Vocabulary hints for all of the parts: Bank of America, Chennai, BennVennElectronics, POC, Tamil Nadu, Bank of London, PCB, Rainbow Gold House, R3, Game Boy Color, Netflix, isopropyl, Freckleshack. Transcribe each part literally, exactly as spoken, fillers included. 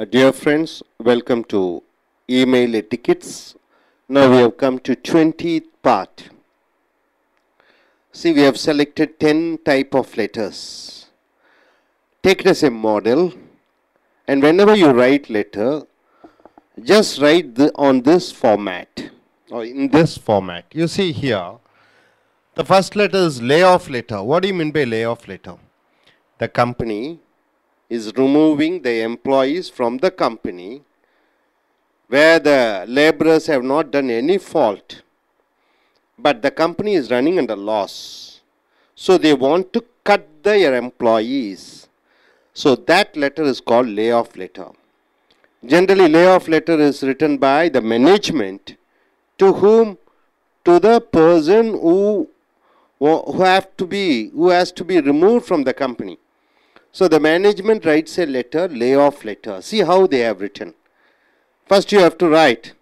Uh, dear friends, welcome to Email Etiquettes. Now we have come to twentieth part. See, we have selected ten type of letters. Take it as a model, and whenever you write letter, just write the, on this format or in this format. You see here, the first letter is layoff letter. What do you mean by layoff letter? The company is removing the employees from the company where the laborers have not done any fault, but the company is running under loss. So they want to cut their employees. So that letter is called layoff letter. Generally, layoff letter is written by the management to whom? To the person who, who, have to be, who has to be removed from the company. So the management writes a letter, layoff letter. See how they have written. First you have to write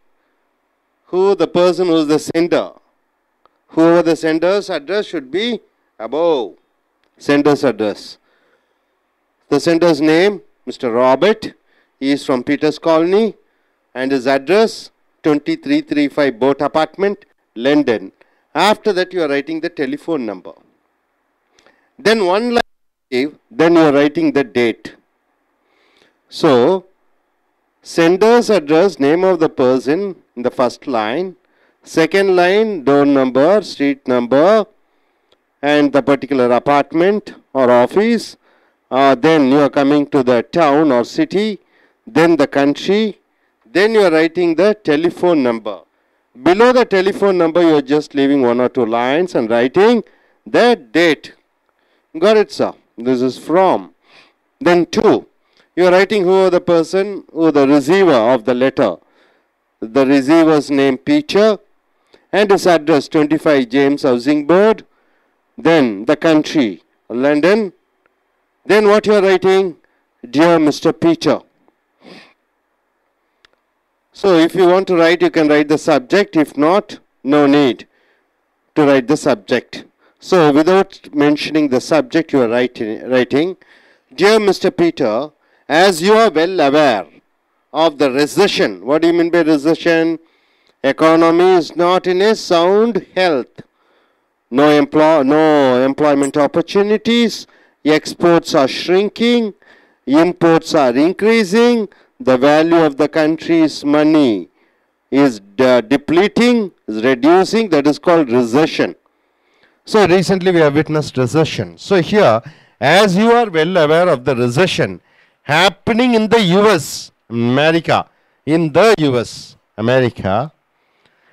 who the person who is the sender. Whoever the sender's address should be above. Sender's address. The sender's name, Mister Robert. He is from Peter's Colony. And his address, twenty-three thirty-five Boat Apartment, London. After that you are writing the telephone number. Then one line. Then you are writing the date. So, sender's address, name of the person in the first line. Second line, door number, street number and the particular apartment or office. Uh, then you are coming to the town or city. Then the country. Then you are writing the telephone number. Below the telephone number, you are just leaving one or two lines and writing the date. Got it, sir? This is from. Then two, you are writing who the person, who the receiver of the letter. The receiver's name Peter and his address twenty-five James Housing Board. Then the country London. Then what you are writing? Dear Mister Peter. So if you want to write, you can write the subject. If not, no need to write the subject. So, without mentioning the subject you are writing, writing, Dear Mister Peter, as you are well aware of the recession. What do you mean by recession? Economy is not in a sound health. No, empl no employment opportunities. Exports are shrinking. Imports are increasing. The value of the country's money is de depleting, is reducing. That is called recession. So, recently we have witnessed recession. So, here, as you are well aware of the recession happening in the U S, America, in the U S, America,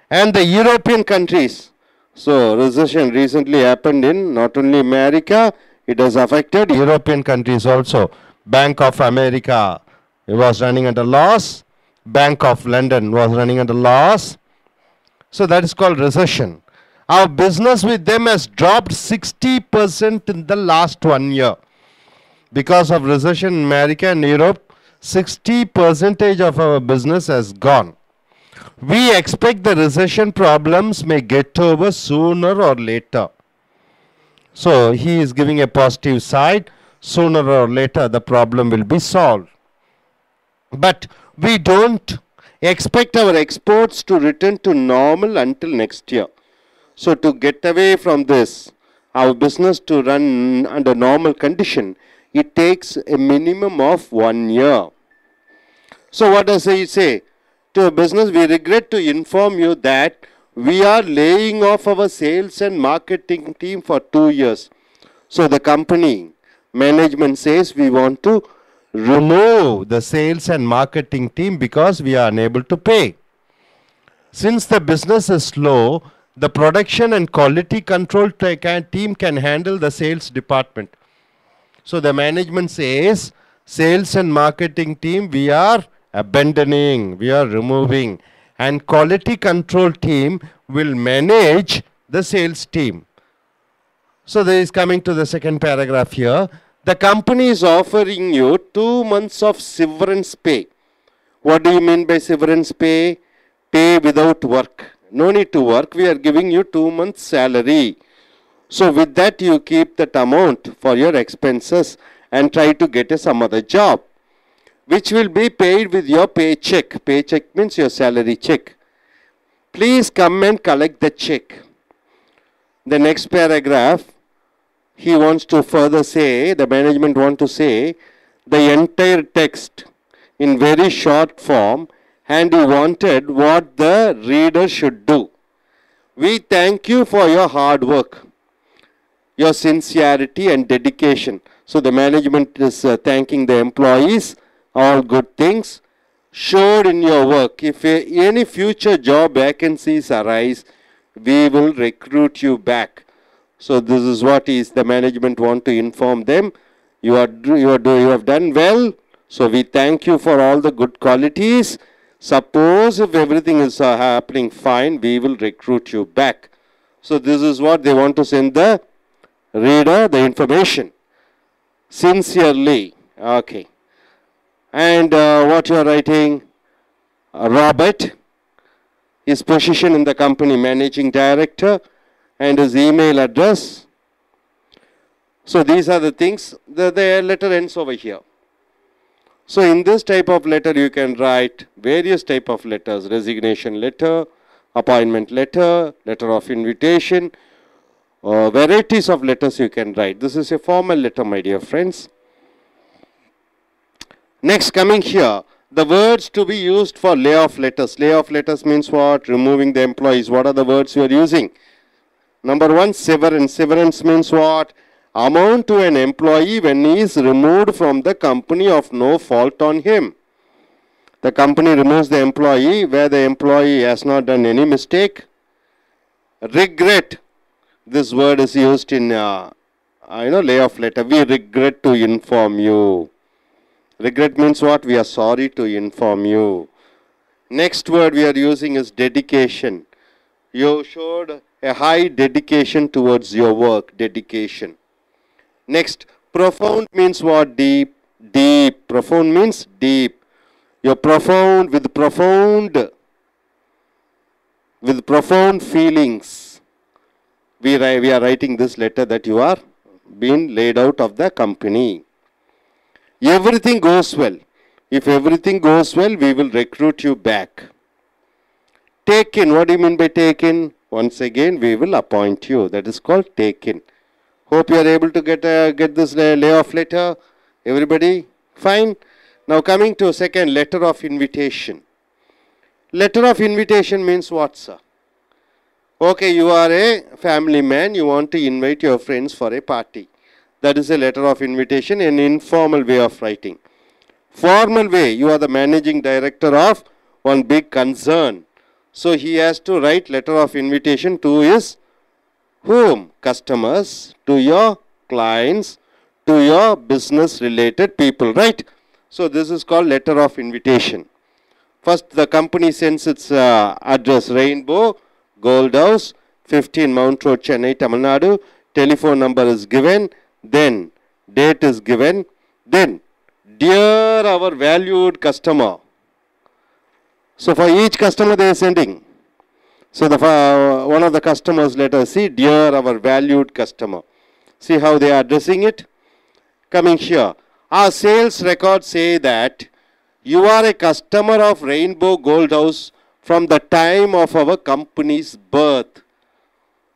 and the European countries. So, recession recently happened in not only America, it has affected European countries also. Bank of America was running under loss. Bank of London was running under loss. So, that is called recession. Our business with them has dropped sixty percent in the last one year. Because of recession in America and Europe, sixty percent of our business has gone. We expect the recession problems may get over sooner or later. So, he is giving a positive side. Sooner or later, the problem will be solved. But we don't expect our exports to return to normal until next year. So, to get away from this, our business to run under normal condition, it takes a minimum of one year. So, what does he say? To a business, we regret to inform you that we are laying off our sales and marketing team for two years. So, the company management says we want to remove the sales and marketing team because we are unable to pay. Since the business is slow, the production and quality control team can handle the sales department. So, the management says, sales and marketing team we are abandoning, we are removing. And quality control team will manage the sales team. So, there is coming to the second paragraph here. The company is offering you two months of severance pay. What do you mean by severance pay? Pay without work. No need to work, we are giving you two months salary. So with that you keep that amount for your expenses and try to get a some other job. which will be paid with your paycheck. Paycheck means your salary check. Please come and collect the check. The next paragraph, he wants to further say, the management want to say, the entire text in very short form, and he wanted what the reader should do. We thank you for your hard work, your sincerity and dedication. So the management is uh, thanking the employees, all good things showed in your work. If uh, any future job vacancies arise, we will recruit you back. So this is what is the management want to inform them. You are you are you have done well. So we thank you for all the good qualities. Suppose if everything is uh, happening fine, we will recruit you back. So this is what they want to send the reader, the information. Sincerely, okay. And uh, what you are writing, uh, Robert, his position in the company, managing director, and his email address. So these are the things. The, the letter ends over here. So in this type of letter, you can write various type of letters, resignation letter, appointment letter, letter of invitation, uh, varieties of letters you can write. This is a formal letter, my dear friends. Next, coming here, the words to be used for layoff letters. Layoff letters means what? Removing the employees. What are the words you are using? Number one, severance. Severance means what? Amount to an employee when he is removed from the company of no fault on him. The company removes the employee where the employee has not done any mistake. Regret. This word is used in, uh, you know, layoff letter. We regret to inform you. Regret means what? We are sorry to inform you. Next word we are using is dedication. You showed a high dedication towards your work. Dedication. Next, profound means what? Deep. Deep. Profound means deep. You're profound with profound, with profound feelings. We, we are writing this letter that you are being laid out of the company. Everything goes well. If everything goes well, we will recruit you back. Take in. What do you mean by take in? Once again, we will appoint you. That is called take in. Hope you are able to get uh, get this lay layoff letter. Everybody fine. Now coming to second, letter of invitation. Letter of invitation means what, sir? Okay, you are a family man. You want to invite your friends for a party. That is a letter of invitation, an informal way of writing. Formal way, you are the managing director of one big concern. So he has to write letter of invitation to his whom? Customers, to your clients, to your business related people, right? So this is called letter of invitation. First, the company sends its uh, address, Rainbow Gold House, fifteen Mount Road, Chennai, Tamil Nadu. Telephone number is given. Then date is given. Then, dear our valued customer. So for each customer they are sending. So the uh, one of the customers, let us see, dear our valued customer. See how they are addressing it. Coming here, our sales records say that you are a customer of Rainbow Gold House from the time of our company's birth.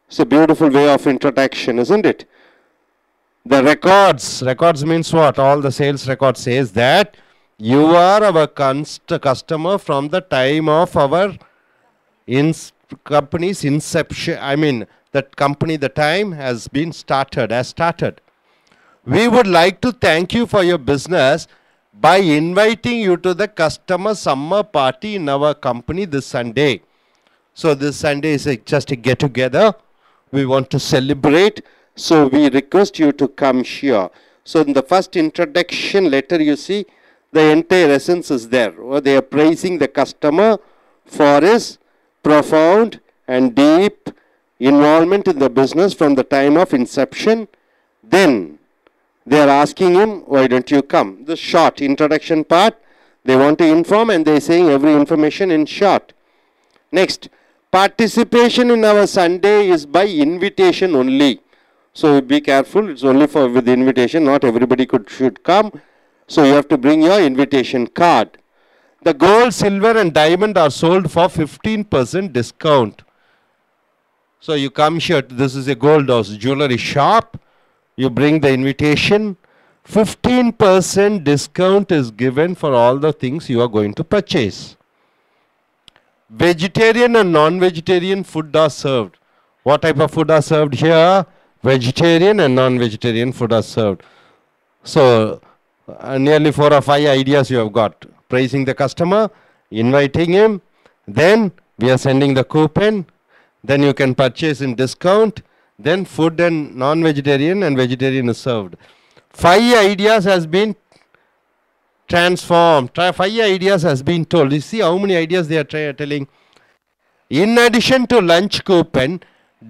It's a beautiful way of introduction, isn't it? The records, records means what? All the sales records says that you are our customer from the time of our ins company's inception. I mean, that company, the time has been started, has started. We would like to thank you for your business by inviting you to the customer summer party in our company this Sunday. So this Sunday is a, just a get together. We want to celebrate. So we request you to come here. So in the first introduction letter, you see, the entire essence is there. Or they are praising the customer for his profound and deep involvement in the business from the time of inception. Then they are asking him, why don't you come? The short introduction part, they want to inform and they are saying every information in short. Next, participation in our Sunday is by invitation only. So be careful, it's only for with the invitation, not everybody could should come. So you have to bring your invitation card. The gold, silver and diamond are sold for fifteen percent discount. So you come here, this is a gold house jewelry shop, you bring the invitation, fifteen percent discount is given for all the things you are going to purchase. Vegetarian and non-vegetarian food are served. What type of food are served here? Vegetarian and non-vegetarian food are served. So uh, nearly four or five ideas you have got. Praising the customer, inviting him, then we are sending the coupon, then you can purchase in discount, then food and non-vegetarian and vegetarian is served. Five ideas has been transformed, five ideas has been told. You see how many ideas they are telling. In addition to lunch coupon,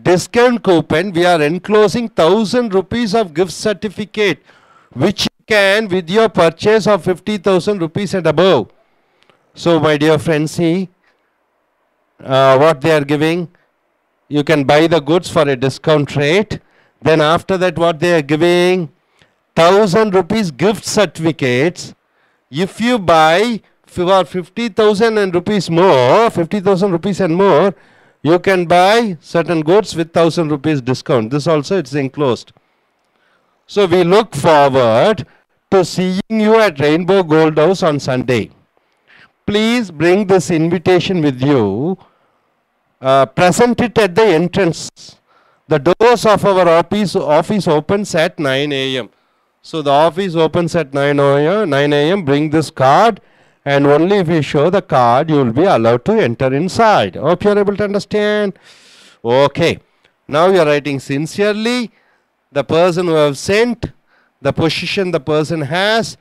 discount coupon, we are enclosing thousand rupees of gift certificate, which you can with your purchase of fifty thousand rupees and above. So my dear friends, see uh, what they are giving. You can buy the goods for a discount rate. Then after that, what they are giving, thousand rupees gift certificates. If you buy for fifty thousand and rupees more, fifty thousand rupees and more, you can buy certain goods with thousand rupees discount. This also it's enclosed. So we look forward to seeing you at Rainbow Gold House on Sunday. Please bring this invitation with you. Uh, present it at the entrance. The doors of our office, office opens at nine A M So the office opens at nine A M Bring this card, and only if you show the card, you will be allowed to enter inside. Hope you are able to understand. Okay. Now you are writing sincerely. The person who have sent, the position the person has,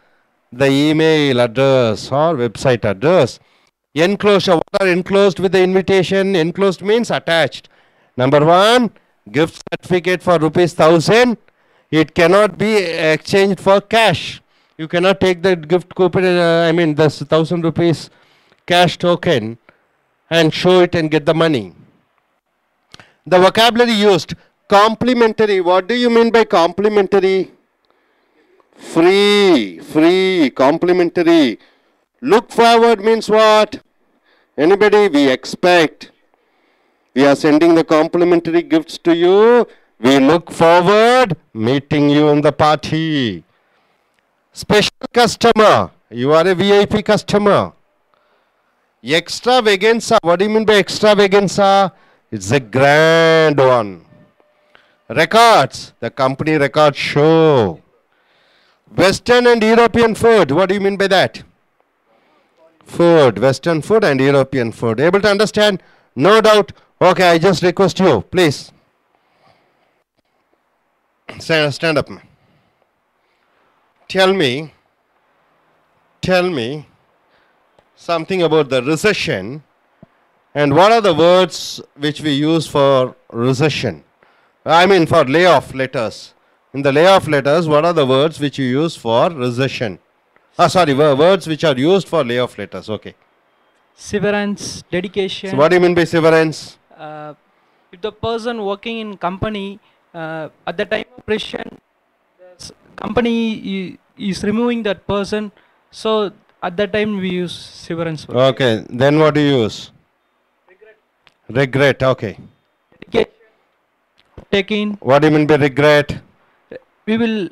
the email address or website address. Enclosure, what are enclosed with the invitation? Enclosed means attached. Number one, gift certificate for rupees thousand. It cannot be exchanged for cash. You cannot take the gift coupon, uh, I mean this thousand rupees cash token and show it and get the money. The vocabulary used, complimentary. What do you mean by complimentary? Free, free, complimentary. Look forward means what? Anybody, we expect. We are sending the complimentary gifts to you. We look forward meeting you in the party. Special customer. You are a V I P customer. Extravaganza. What do you mean by extravaganza? It's a grand one. Records. The company record show. Western and European food. What do you mean by that? Food, Western food and European food. Able to understand? No doubt. Okay, I just request you, please. Stand, stand up. Tell me, tell me something about the recession and what are the words which we use for recession? I mean for layoff letters. In the layoff letters, what are the words which you use for recession? Ah, sorry, words which are used for layoff letters, okay. Severance, dedication. So what do you mean by severance? Uh, if the person working in company, uh, at the time of recession, the company is removing that person. So at that time we use severance. Word. Okay, then what do you use? Regret. Regret, okay. Dedication. Taking. What do you mean by regret? We will,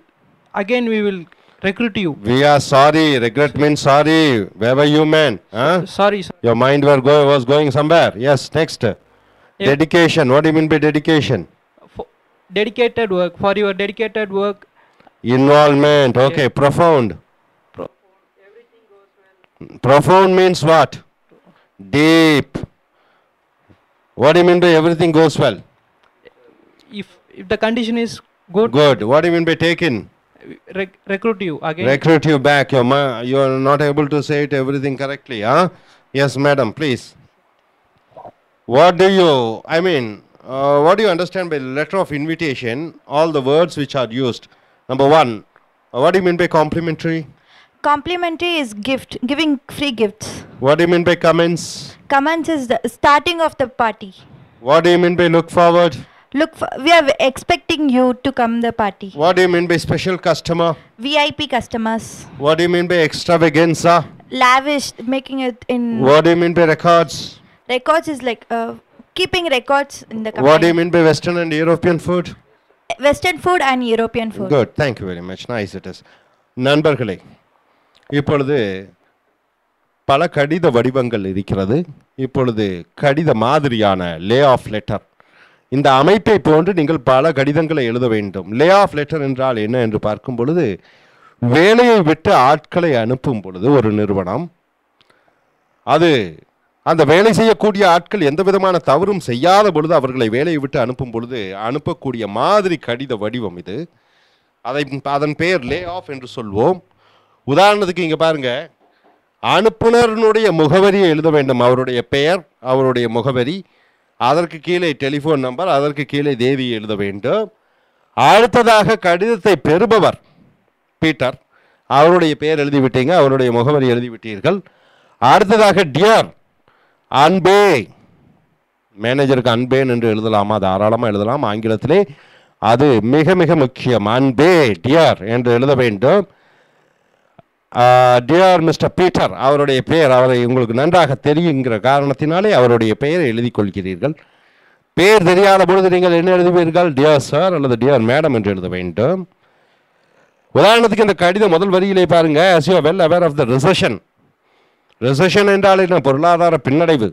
again we will... Recruit you. We are sorry. Regret means sorry. Where were you, man? Huh? Sorry, sorry. Your mind were go was going somewhere. Yes, next. Yep. Dedication. What do you mean by dedication? For dedicated work. For your dedicated work. Involvement. Okay. Yep. Profound. Pro Everything goes well. Profound means what? Deep. What do you mean by everything goes well? If, if the condition is good. Good. What do you mean by taken? Rec recruit you again. Recruit you back. You're ma you're not able to say it everything correctly, huh? Yes, madam, please. What do you, I mean, uh, what do you understand by letter of invitation? All the words which are used. Number one, uh, what do you mean by complimentary? Complimentary is gift, giving free gifts. What do you mean by comments? Comments is the starting of the party. What do you mean by look forward? Look, for, we are expecting you to come the party. What do you mean by special customer? V I P customers. What do you mean by extravaganza? Lavish, making it in... What do you mean by records? Records is like uh, keeping records in the company. What do you mean by Western and European food? Western food and European food. Good, thank you very much. Nice it is. Nanbargalai, இப்பொழுது பல கடித வடிவங்கள் இருக்கிறது. இப்பொழுது கடித மாதிரியான lay off letter. இந்த அமைப்பை போன்று நீங்கள் பல கடிதங்களை எழுத வேண்டும். லே ஆஃப் லெட்டர் என்றால் என்ன என்று பார்க்கும் பொழுது, வேலையை விட்டு ஆட்களை அனுப்பும் பொழுது ஒரு நிறுவனம் அது அந்த வேலை செய்யக்கூடிய ஆட்கள் எந்த விதமான தவறும் செய்யாத பொழுது அவர்களை வேலையை விட்டு அனுப்பும் பொழுது அனுப்பக்கூடிய மாதிரி கடித வடிவம் இது. அதை அதன் பெயர் லே ஆஃப் என்று சொல்வோம். உதாரணத்துக்கு இங்கே பாருங்கள், அனுப்புனருடைய முகவரியை எழுத வேண்டும். அவருடைய பெயர், அவருடைய முகவரி, அதற்கு கீழே டெலிஃபோன் நம்பர், அதற்கு கீழே தேதியை எழுத வேண்டும். அடுத்ததாக கடிதத்தை பெறுபவர் பீட்டர், அவருடைய பெயர் எழுதிவிட்டீங்க, அவருடைய முகவரி எழுதிவிட்டீர்கள். அடுத்ததாக டியர் அன்பே, மேனேஜருக்கு அன்பேன் என்று எழுதலாமா? தாராளமாக எழுதலாம். ஆங்கிலத்திலே அது மிக மிக முக்கியம். அன்பே டியர் என்று எழுத வேண்டும். டியர் மிஸ்டர் பீட்டர், அவருடைய பெயர் அவரை உங்களுக்கு நன்றாக தெரியுங்கிற காரணத்தினாலே அவருடைய பெயரை எழுதி கொள்கிறீர்கள். பெயர் தெரியாத பொழுது நீங்கள் என்ன எழுதுவீர்கள்? டியர் சார் அல்லது டியர் மேடம் என்று எழுத வேண்டும். உதாரணத்துக்கு இந்த கடித முதல் வரியிலே பாருங்கள், as you are well aware of the recession. recession என்றால் என்ன? பொருளாதார பின்னடைவு.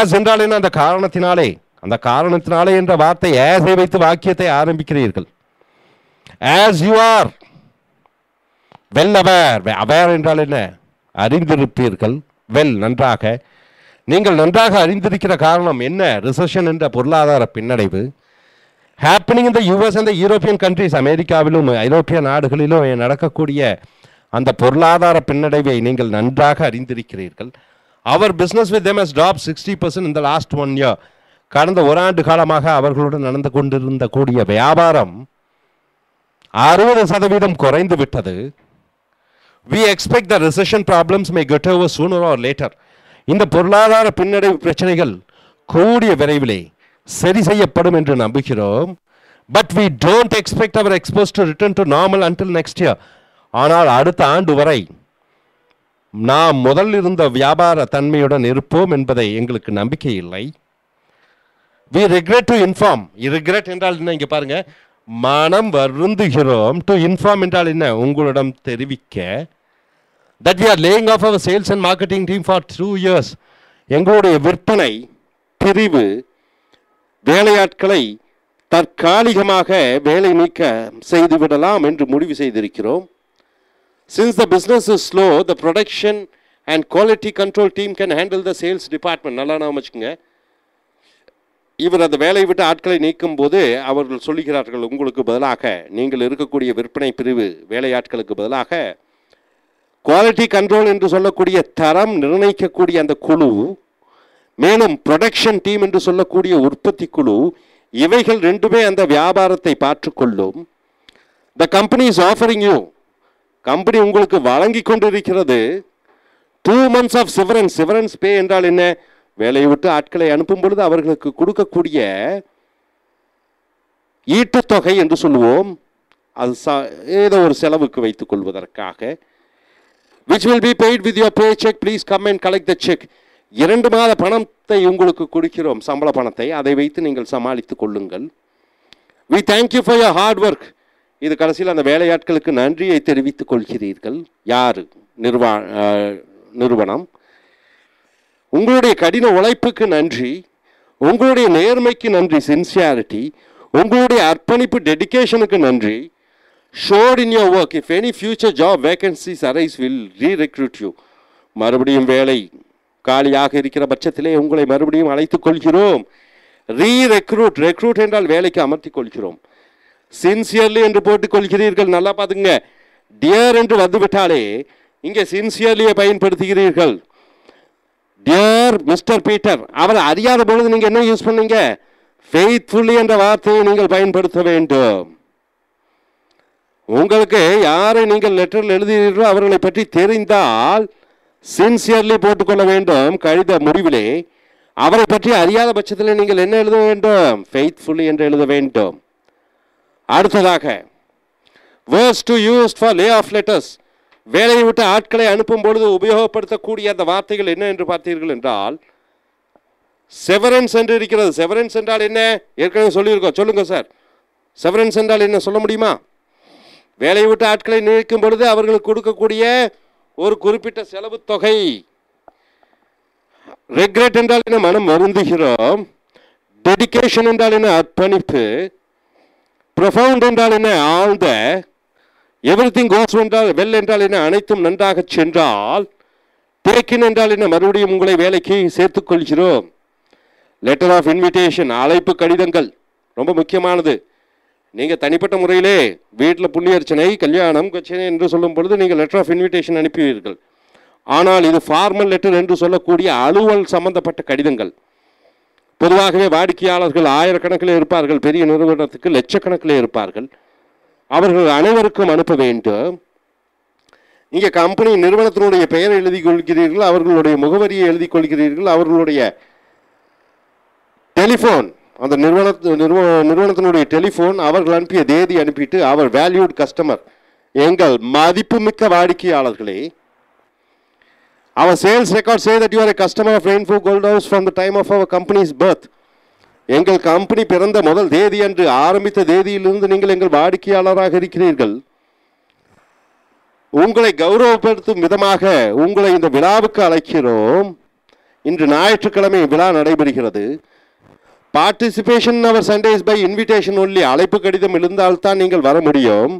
as என்றால் என்ன? அந்த காரணத்தினாலே. அந்த காரணத்தினாலே என்ற வார்த்தை as-ஐ வைத்து வாக்கியத்தை ஆரம்பிக்கிறீர்கள். as you are well aware. aware என்றால் என்ன? அறிந்திருப்பீர்கள். well, நன்றாக. நீங்கள் நன்றாக அறிந்திருக்கிற காரணம் என்ன? ரிசெஷன் என்ற பொருளாதார பின்னடைவு. happening in the U S and the European countries, அமெரிக்காவிலும் ஐரோப்பிய நாடுகளிலும் நடக்கக்கூடிய அந்த பொருளாதார பின்னடைவை நீங்கள் நன்றாக அறிந்திருக்கிறீர்கள். அவர் business with them has dropped sixty percent இந்த லாஸ்ட் ஒன் இயர். கடந்த ஓராண்டு காலமாக அவர்களுடன் நடந்து கொண்டிருந்த கூடிய வியாபாரம் அறுபது சதவீதம் குறைந்து விட்டது. we expect the recession problems may get over sooner or later. இந்த பொருளாதார பின்னடைவு பிரச்சனைகள் கூடிய விரைவிலே சரி செய்யப்படும் என்று நம்புகிறோம். but we don't expect our exports to return to normal until next year. ஆனால் அடுத்த ஆண்டு வரை நாம் முதல் இருந்த வியாபார தன்மையுடன் இருப்போம் என்பதை எங்களுக்கு நம்பிக்கை இல்லை. we regret to inform. regret என்றால் என்ன? இங்கே பாருங்க, மனம் வருந்துகிறோம். to inform என்றால் என்ன? உங்களிடம் தெரிவிக்க. that we are laying off our sales and marketing team for two years. எங்களுடைய விற்பனை பிரிவு வேலையாட்களை தற்காலிகமாக வேலை நீக்க செய்துவிடலாம் என்று முடிவு செய்திருக்கிறோம். since the business is slow, the production and quality control team can handle the sales department. நல்லா நான் வச்சுக்கோங்க, இவர் அந்த வேலையை விட்டு ஆட்களை நீக்கும் போது அவர்கள் சொல்லுகிறார்கள், உங்களுக்கு பதிலாக நீங்கள் இருக்கக்கூடிய விற்பனை பிரிவு வேலையாட்களுக்கு பதிலாக குவாலிட்டி கண்ட்ரோல் என்று சொல்லக்கூடிய தரம் நிர்ணயிக்கக்கூடிய அந்த குழு, மேலும் ப்ரொடக்ஷன் டீம் என்று சொல்லக்கூடிய உற்பத்தி குழு, இவைகள் ரெண்டுமே அந்த வியாபாரத்தை பார்த்துக்கொள்ளும். The company is offering you, company உங்களுக்கு வழங்கி கொண்டிருக்கிறது, two months of severance. Severance pay என்றால் என்ன? வேலையை விட்டு ஆட்களை அனுப்பும் பொழுது அவர்களுக்கு கொடுக்கக்கூடிய ஈட்டுத்தொகை என்று சொல்லுவோம், அது ஏதோ ஒரு செலவுக்கு வைத்துக் கொள்வதற்காக. which will be paid with your paycheck, please come and collect the check. இரண்டு மாத பணத்தை உங்களுக்கு கொடுக்கிறோம், சம்பள பணத்தை, அதை வைத்து நீங்கள் சமாளித்துக் கொள்ளுங்கள். we thank you for your hard work. இது கடைசியில் அந்த வேலையாட்களுக்கு நன்றியை தெரிவித்துக் கொள்கிறீர்கள். யார்? நிறுவா நிறுவனம். உங்களுடைய கடின உழைப்புக்கு நன்றி, உங்களுடைய நேர்மைக்கு நன்றி, சின்சியாரிட்டி, உங்களுடைய அர்ப்பணிப்பு, டெடிக்கேஷனுக்கு நன்றி. showed in your work. if any future job vacancies arise, will re-recruit you. மறுபடியும் வேலை காலியாக இருக்கிற பட்சத்திலே உங்களை மறுபடியும் அழைத்துக் கொள்கிறோம். ரீ ரெக்ரூட். ரெக்ரூட் என்றால் வேலைக்கு அமர்த்தி கொள்கிறோம். சின்சியர்லி என்று போட்டுக் கொள்கிறீர்கள். நல்லா பார்த்துங்க, டியர் என்று வந்துவிட்டாலே இங்கே சின்சியர்லியை பயன்படுத்துகிறீர்கள். டியர் மிஸ்டர் பீட்டர், அவர் அறியாத பொழுது நீங்கள் என்ன யூஸ் பண்ணீங்க? ஃபெய்த்ஃபுல்லி என்ற வார்த்தையை நீங்கள் பயன்படுத்த வேண்டும். உங்களுக்கு யாரை நீங்கள் லெட்டரில் எழுதுகிறீர்களோ அவர்களை பற்றி தெரிந்தால் சின்சியர்லி போட்டுக்கொள்ள வேண்டும். கடித முடிவிலே அவரை பற்றி அறியாத பட்சத்தில் நீங்கள் என்ன எழுத வேண்டும்? ஃபெய்த்ஃபுல்லி என்று எழுத வேண்டும். அடுத்ததாக words to use for lay off letters, வேலையை விட்டு ஆட்களை அனுப்பும் பொழுது உபயோகப்படுத்தக்கூடிய அந்த வார்த்தைகள் என்ன என்று பார்த்தீர்கள் என்றால் செவரன்ஸ் என்று இருக்கிறது. செவரன்ஸ் என்றால் என்ன? ஏற்கனவே சொல்லியிருக்கோம். சொல்லுங்கள் சார், செவரன்ஸ் என்றால் என்ன சொல்ல முடியுமா? வேலையை விட்டு ஆட்களை நீக்கும் பொழுது அவர்களுக்கு கொடுக்கக்கூடிய ஒரு குறிப்பிட்ட செலவு தொகை. ரெக்ரெட் என்றால் என்ன? மனம் வருந்துகிறோம். டெடிகேஷன் என்றால் என்ன? அர்ப்பணிப்பு. ப்ரொஃபவுண்ட் என்றால் என்ன? ஆழ்ந்த. எவ்ரிதிங் கோஸ் என்றால் வெல் என்றால் என்ன? அனைத்தும் நன்றாக சென்றால். டேக்கின் என்றால் என்ன? மறுபடியும் உங்களை வேலைக்கு சேர்த்துக்கொள்கிறோம். லெட்டர் ஆஃப் இன்விடேஷன், அழைப்பு கடிதங்கள் ரொம்ப முக்கியமானது. நீங்கள் தனிப்பட்ட முறையிலே வீட்டில் புண்ணியர்ச்சனை, கல்யாணம், கச்சனை என்று சொல்லும் பொழுது நீங்கள் லெட்டர் ஆஃப் இன்விடேஷன் அனுப்புவீர்கள். ஆனால் இது ஃபார்மல் லெட்டர் என்று சொல்லக்கூடிய அலுவல் சம்பந்தப்பட்ட கடிதங்கள். பொதுவாகவே வாடிக்கையாளர்கள் ஆயிரக்கணக்கில் இருப்பார்கள், பெரிய நிறுவனத்துக்கு லட்சக்கணக்கில் இருப்பார்கள். அவர்கள் அனைவருக்கும் அனுப்ப வேண்டும். நீங்கள் கம்பெனி நிறுவனத்தினுடைய பெயரை எழுதி கொள்கிறீர்கள், அவர்களுடைய முகவரியை எழுதி கொள்கிறீர்கள், அவர்களுடைய டெலிஃபோன், அந்த நிறுவன நிறுவனத்தினுடைய டெலிஃபோன், அவர்கள் அனுப்பிய தேதி அனுப்பிட்டு அவர் வேல்யூட் கஸ்டமர், எங்கள் மதிப்புமிக்க வாடிக்கையாளர்களே, our sales records say that you are a customer of Rainbow Gold House from the time of our company's birth. எங்கள் கம்பெனி பிறந்த முதல் தேதி அன்று, ஆரம்பித்த தேதியிலிருந்து நீங்கள் எங்கள் வாடிக்கையாளராக இருக்கிறீர்கள். உங்களை கௌரவப்படுத்தும் விதமாக உங்களை இந்த விழாவுக்கு அழைக்கிறோம். இன்று ஞாயிற்றுக்கிழமை விழா நடைபெறுகிறது. Participation our Sundays by invitation only. அழைப்பு கடிதம் இருந்தால்தான் நீங்கள் வர முடியும்.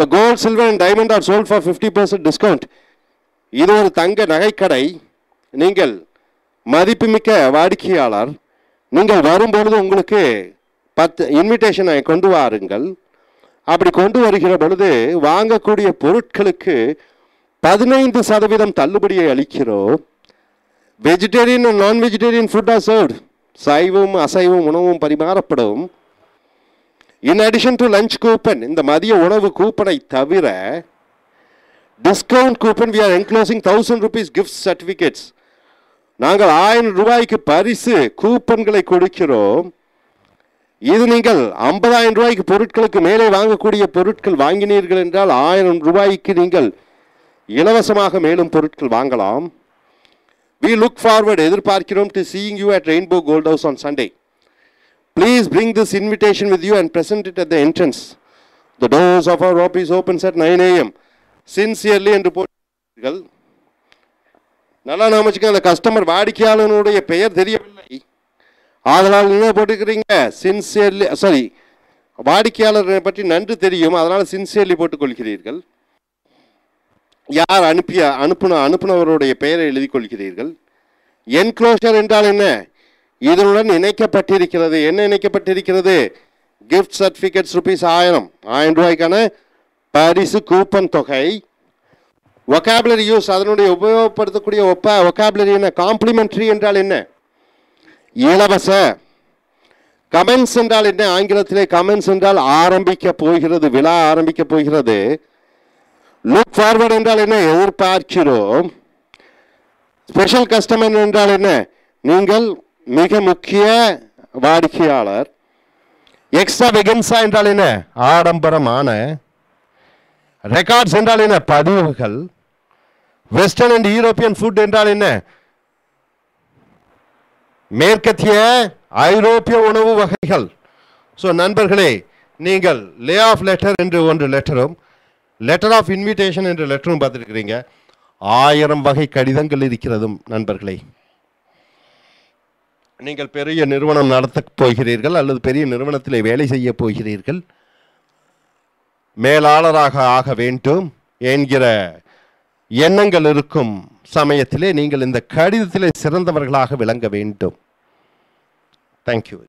The gold, silver and diamond are sold for fifty percent discount. இது ஒரு தங்க நகைக்கடை. நீங்கள் மதிப்புமிக்க வாடிக்கையாளர். நீங்கள் வரும்பொழுது உங்களுக்கு பத்து இன்விடேஷனை கொண்டு வாருங்கள். அப்படி கொண்டு வருகிற பொழுது வாங்கக்கூடிய பொருட்களுக்கு பதினைந்து சதவீதம் தள்ளுபடியை அளிக்கிறோம். Vegetarian and non vegetarian food are served. சைவம் அசைவம் உணவும் பரிமாறப்படும். In addition to lunch coupon, இந்த மதிய உணவு கூப்பனை தவிர discount coupon, we are enclosing thousand rupees gift certificates. நாங்கள் ஆயிரம் ரூபாய்க்கு பரிசு கூப்பன்களை கொடுக்கிறோம். இது நீங்கள் ஐம்பதாயிரம் ரூபாய்க்கு பொருட்களுக்கு மேலே வாங்கக்கூடிய பொருட்கள் வாங்கினீர்கள் என்றால் ஆயிரம் ரூபாய்க்கு நீங்கள் இலவசமாக மேலும் பொருட்கள் வாங்கலாம். வி லுக் ஃபார்வர்டு, எதிர்பார்க்கிறோம், to seeing you at Rainbow Gold House on Sunday. Please bring this invitation with you and present it at the entrance. The doors of our office opens at nine A M. Sincerely என்று போட்டீர்கள். நல்லா நாம வச்சுக்க, அந்த customer வாடிக்கையாளனுடைய பெயர் தெரியவில்லை, அதனால் என்ன போட்டுக்கிறீங்க? சின்சியர்லி. சாரி, வாடிக்கையாளரை பற்றி நன்று தெரியும், அதனால் சின்சியர்லி போட்டுக்கொள்கிறீர்கள். யார் அனுப்பிய அனுப்புன அனுப்புனவருடைய பெயரை எழுதி கொள்கிறீர்கள். என்க்ளோஷர் என்றால் என்ன? இதனுடன் இணைக்கப்பட்டிருக்கிறது. என்ன இணைக்கப்பட்டிருக்கிறது? கிஃப்ட் சர்டிஃபிகேட்ஸ் ருபீஸ் ஆயிரம், ஆயிரம் ரூபாய்க்கான பரிசு கூப்பன் தொகை. ஒக்காபுலரி யூஸ், அதனுடைய உபயோகப்படுத்தக்கூடிய ஒப்ப ஒக்காபுலரி என்ன? காம்ப்ளிமெண்ட்ரி என்றால் என்ன? இலவச. கமெண்ட்ஸ் என்றால் என்ன? ஆங்கிலத்திலே கமெண்ட்ஸ் என்றால் ஆரம்பிக்க போகிறது, விழா ஆரம்பிக்க போகிறது. லுக் ஃபார்வர்டு என்றால் என்ன? எதிர்பார்க்கிறோம். ஸ்பெஷல் கஸ்டமர் என்றால் என்ன? நீங்கள் மிக முக்கிய வாடிக்கையாளர். எக்ஸ்ட்ரா வெகன்ஸா என்றால் என்ன? ஆடம்பரமான. ரெக்கார்ட்ஸ் என்றால் என்ன? பதிவுகள். வெஸ்டர்ன் அண்ட் யூரோப்பியன் ஃபுட் என்றால் என்ன? மேற்கத்திய ஐரோப்பிய உணவு வகைகள். ஸோ நண்பர்களே, நீங்கள் லே ஆஃப் லெட்டர் என்று ஒன்று லெட்டரும், லெட்டர் ஆஃப் இன்விடேஷன் என்ற லெட்டரும் பார்த்துருக்கிறீங்க. ஆயிரம் வகை கடிதங்கள் இருக்கிறது நண்பர்களே. நீங்கள் பெரிய நிறுவனம் நடத்த போகிறீர்கள் அல்லது பெரிய நிறுவனத்தில் வேலை செய்ய போகிறீர்கள், மேலாளராக ஆக வேண்டும் என்கிற எண்ணங்கள் இருக்கும் சமயத்திலே நீங்கள் இந்த கடிதத்திலே சிறந்தவர்களாக விளங்க வேண்டும். தேங்க்யூ.